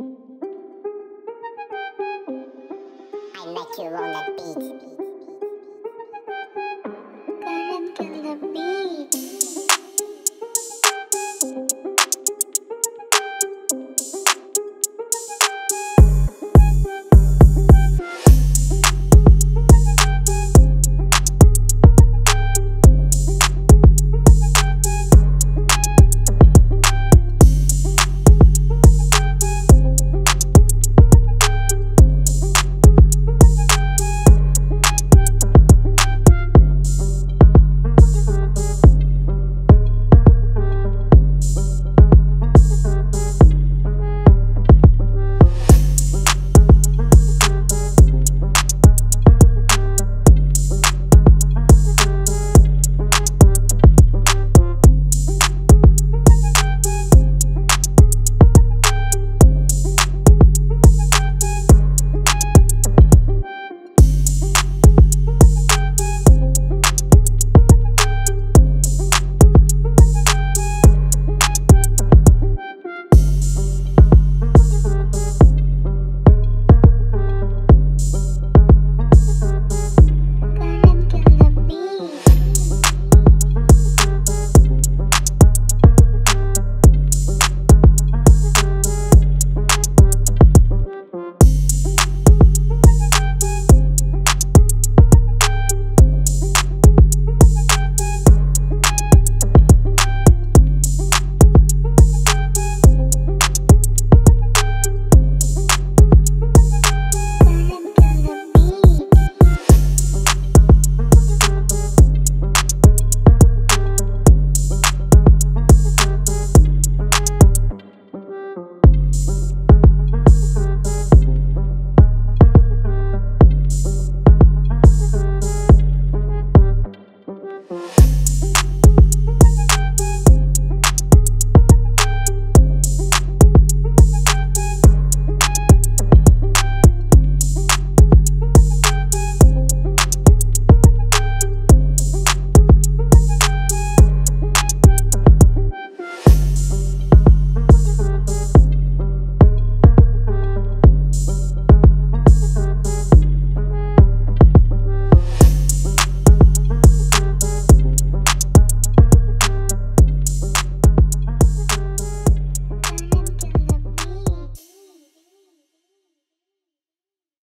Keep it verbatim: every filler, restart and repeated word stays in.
I met you on that beat.